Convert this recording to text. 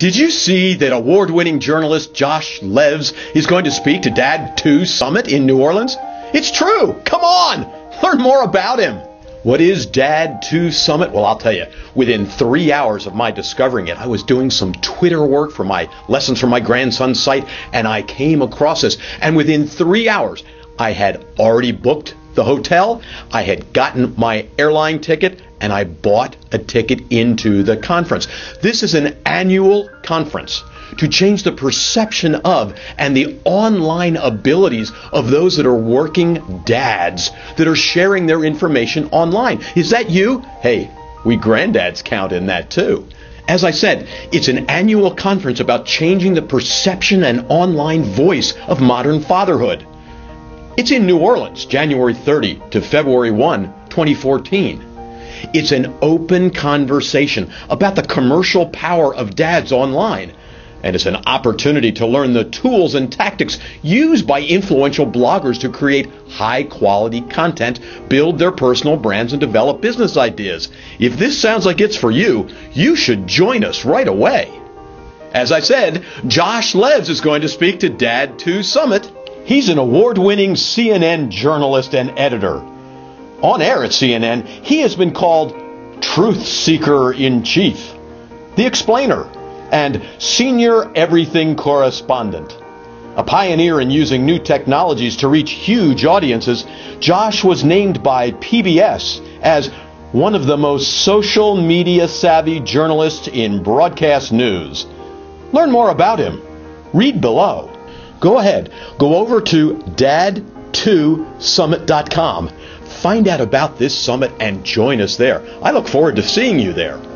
Did you see that award-winning journalist Josh Levs is going to speak to Dad 2 Summit in New Orleans? It's true. Come on. Learn more about him. What is Dad 2 Summit? Well, I'll tell you, within 3 hours of my discovering it, I was doing some Twitter work for my Lessons from My Grandson's site, and I came across this. And within 3 hours, I had already booked the hotel, I had gotten my airline ticket, and I bought a ticket into the conference. This is an annual conference to change the perception of and the online abilities of those that are working dads that are sharing their information online. Is that you? Hey, we granddads count in that too. As I said, it's an annual conference about changing the perception and online voice of modern fatherhood. It's in New Orleans, January 30 to February 1, 2014. It's an open conversation about the commercial power of dads online. And it's an opportunity to learn the tools and tactics used by influential bloggers to create high-quality content, build their personal brands, and develop business ideas. If this sounds like it's for you, you should join us right away. As I said, Josh Levs is going to speak to Dad 2 Summit. He's an award-winning CNN journalist and editor. On air at CNN, he has been called Truth Seeker in Chief, The Explainer, and Senior Everything Correspondent. A pioneer in using new technologies to reach huge audiences, Josh was named by PBS as one of the most social media savvy journalists in broadcast news. Learn more about him. Read below. Go ahead, go over to dad2summit.com. Find out about this summit and join us there. I look forward to seeing you there.